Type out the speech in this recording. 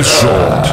Well shot.